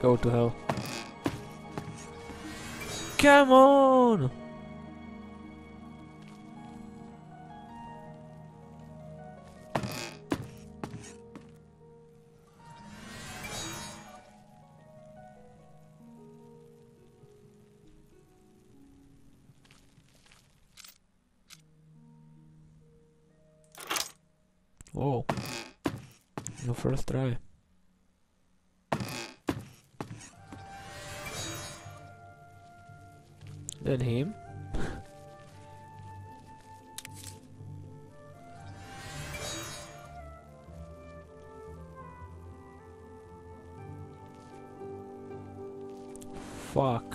Go to hell. Come on! Whoa. No first try. Then him. Fuck.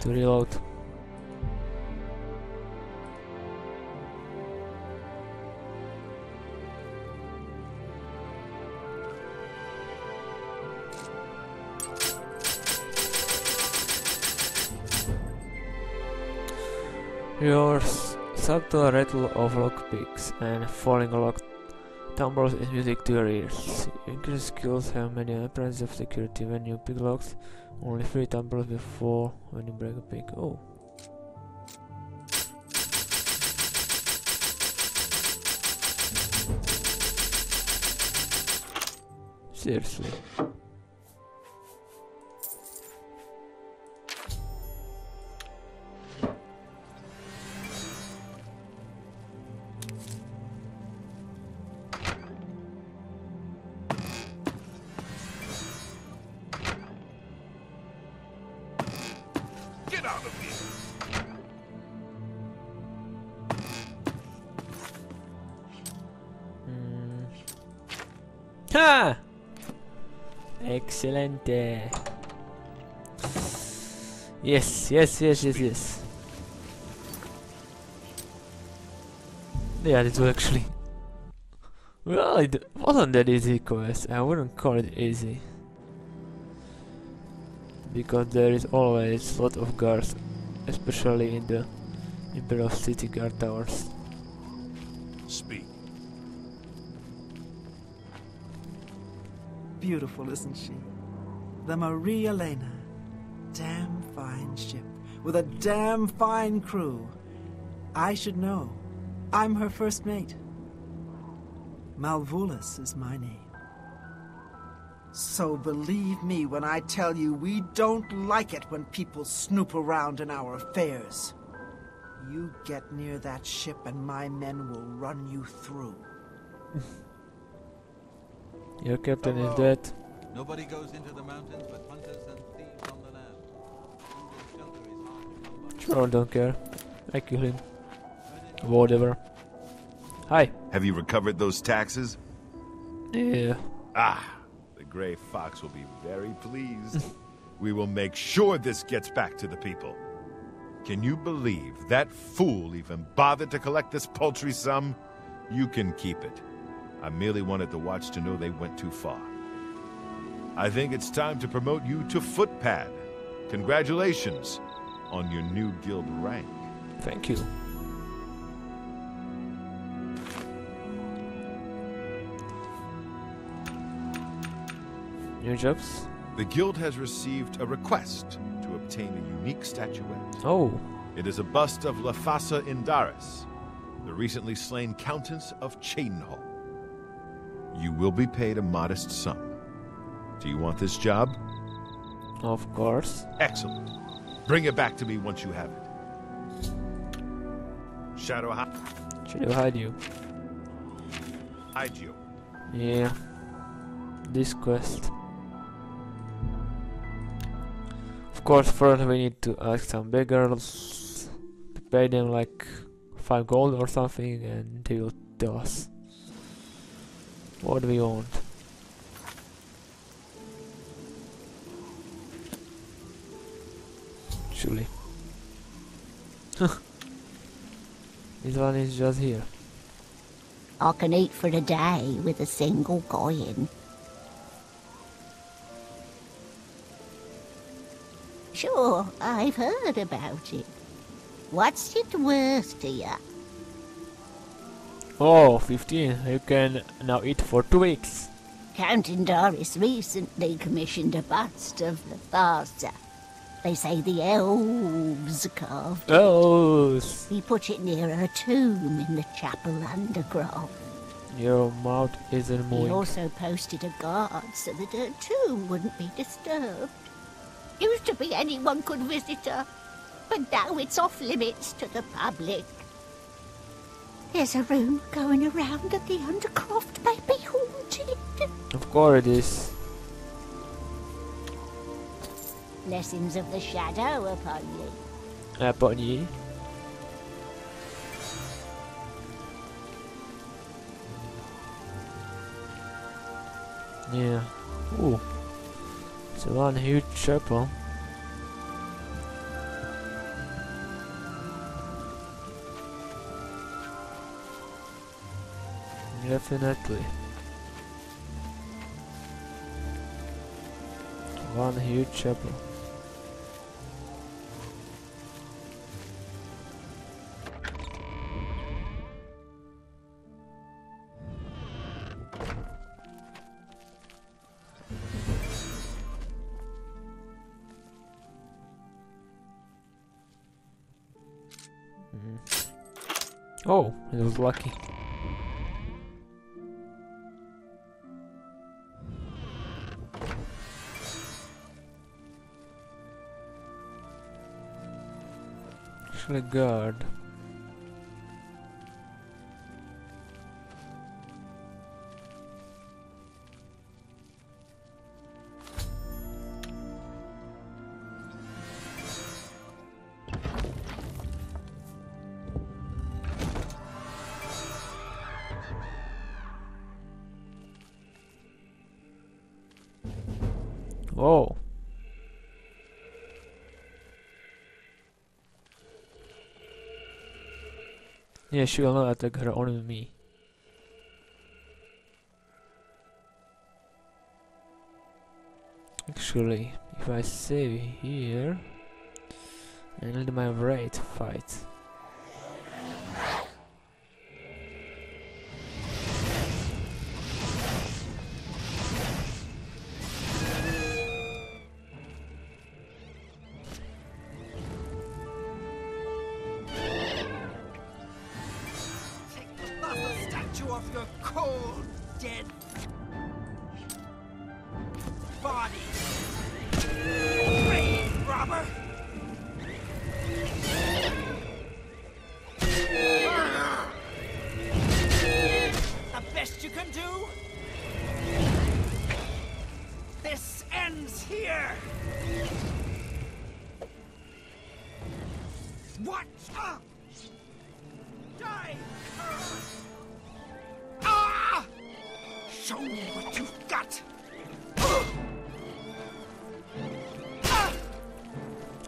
To reload. Your subtle rattle of lockpicks and falling lock tumbles is music to your ears. Increased skills have many appearances of security. When you pick locks, only 3 tumbles before when you break a pick. Oh. Seriously. Ha! Excelente. Yes. Yeah, this was actually. Well, it wasn't that easy quest. I wouldn't call it easy. Because there is always a lot of guards, especially in the Imperial City guard towers. Speak. Beautiful, isn't she? The Maria Elena. Damn fine ship, with a damn fine crew. I should know. I'm her first mate. Malvolus is my name. So believe me when I tell you we don't like it when people snoop around in our affairs. You get near that ship and my men will run you through. Your captain is dead. Nobody goes into the mountains but hunters and thieves on the land. Sure, don't care. I kill him. Whatever. Hi. Have you recovered those taxes? Yeah. Ah, the gray fox will be very pleased. We will make sure this gets back to the people. Can you believe that fool even bothered to collect this paltry sum? You can keep it. I merely wanted the watch to know they went too far. I think it's time to promote you to footpad. Congratulations on your new guild rank. Thank you. New jobs? The guild has received a request to obtain a unique statuette. Oh. It is a bust of Llathasa Indarys, the recently slain Countess of Cheydinhal. You will be paid a modest sum. Do you want this job? Of course. Excellent. Bring it back to me once you have it. Shadow hide you. Yeah. This quest. Of course, first we need to ask some beggars to pay them like 5 gold or something, and they will tell us. What do we want? Surely. This one is just here. I can eat for the day with a single coin. Sure, I've heard about it. What's it worth to you? Oh, 15. You can now eat for 2 weeks. Count Indarys recently commissioned a bust of Llathasa. They say the elves carved elves. It. We put it near a tomb in the chapel underground. Your mouth isn't moving. We also posted a guard so that her tomb wouldn't be disturbed. Used to be anyone could visit her, but now it's off limits to the public. There's a room going around that the Undercroft may be haunted. Of course it is. Blessings of the shadow upon ye. Upon ye. Yeah. Ooh. It's one huge chapel. Definitely. One huge chapel. Oh, it was lucky. Actually, guard. Oh. Yeah, she will not attack her only me. Actually, if I save here and let my wraith fight.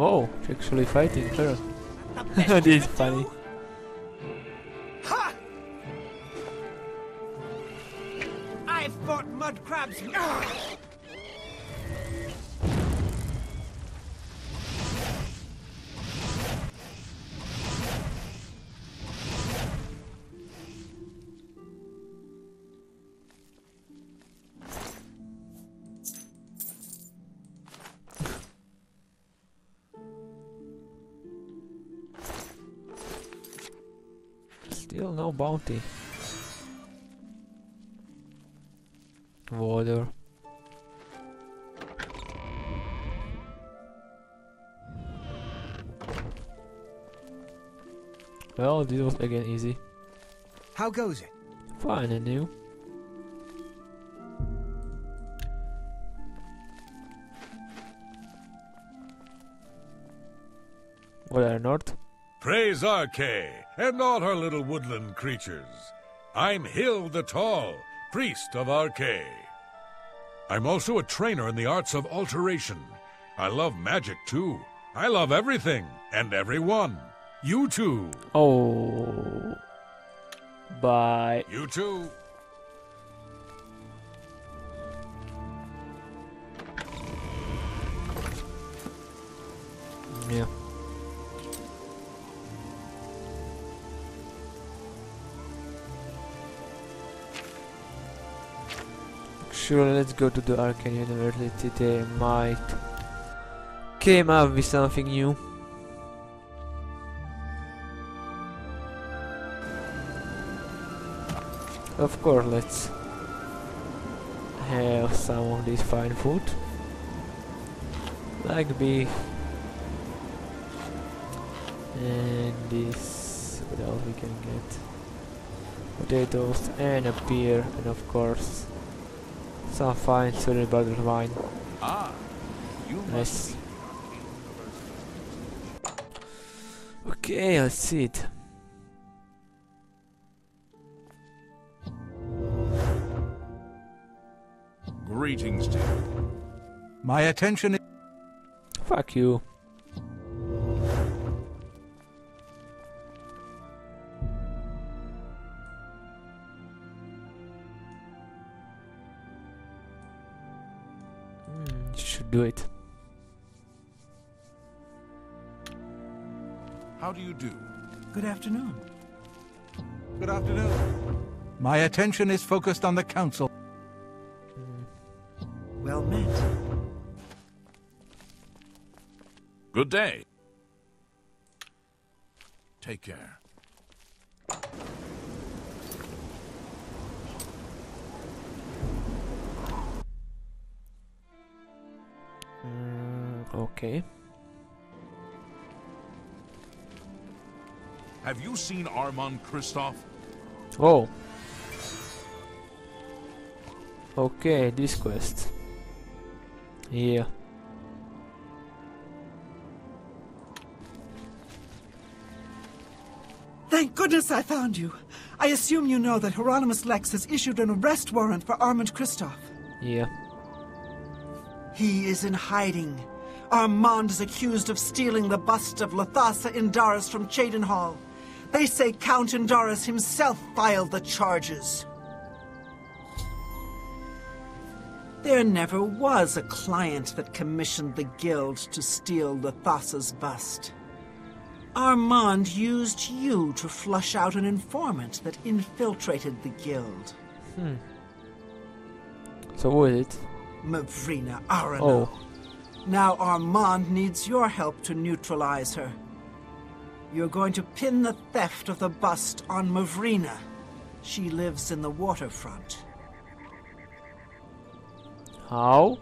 Oh, she's actually fighting her. That is funny. Ha! I've fought mud crabs. Still no bounty. Water. Well, this was again easy. How goes it? Fine and new. What are not? Praise Arke, and all her little woodland creatures. I'm Hill the Tall, priest of Arke. I'm also a trainer in the arts of alteration. I love magic, too. I love everything, and everyone. You too. Oh. Bye. You too. Yeah. sure, let's go to the Arcane University. They might came up with something new. Of course, let's have some of this fine food. Like beef. And this, what else we can get? Potatoes and a beer, and of course some fine sorry bottled wine. Ah, nice. Okay, let's see it. Greetings to you. My attention is fuck you. Should do it. How do you do? Good afternoon. Good afternoon. My attention is focused on the council. Well met. Good day. Take care. Okay. Have you seen Armand Christoph? Oh. Okay, this quest. Yeah. Thank goodness I found you. I assume you know that Hieronymus Lex has issued an arrest warrant for Armand Christoph. Yeah. He is in hiding. Armand is accused of stealing the bust of Llathasa Indarys from Cheydinhal. They say Count Indarys himself filed the charges. There never was a client that commissioned the guild to steal Lathasa's bust. Armand used you to flush out an informant that infiltrated the guild. Hmm. So what is it? Mavrina Arana. Oh. Now Armand needs your help to neutralize her. You're going to pin the theft of the bust on Mavrina. She lives in the waterfront. How?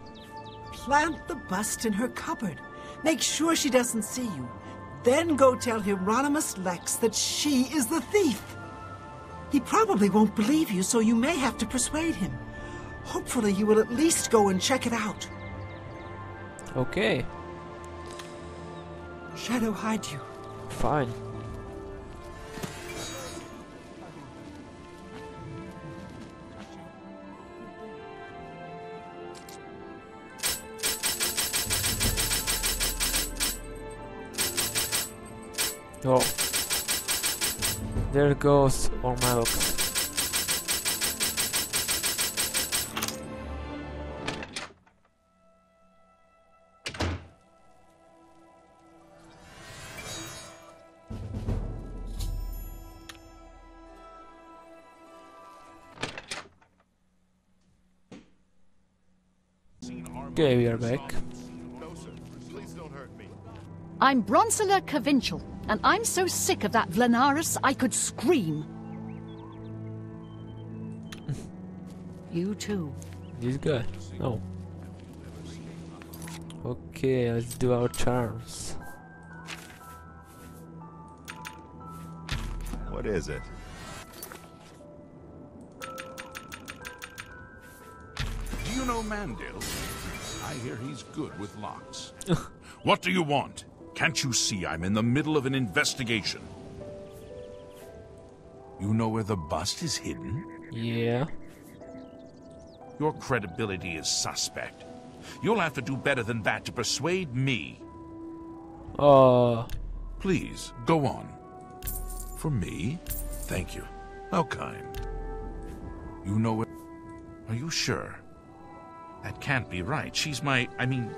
Plant the bust in her cupboard. Make sure she doesn't see you. Then go tell Hieronymus Lex that she is the thief. He probably won't believe you, so you may have to persuade him. Hopefully you will at least go and check it out. Okay. Shadow hide you. Fine. Oh. There goes all my looks. Okay, we are back. No, sir. Please don't hurt me. I'm Bronzela Cavinchal, and I'm so sick of that Vlenaris I could scream. You too. This guy. Oh. Okay, let's do our charms. What is it? Do you know Mandil? I hear he's good with locks. What do you want? Can't you see I'm in the middle of an investigation? You know where the bust is hidden? Yeah. Your credibility is suspect. You'll have to do better than that to persuade me. Please, go on. For me? Thank you. How kind. You know where... Are you sure? That can't be right. She's my... I mean...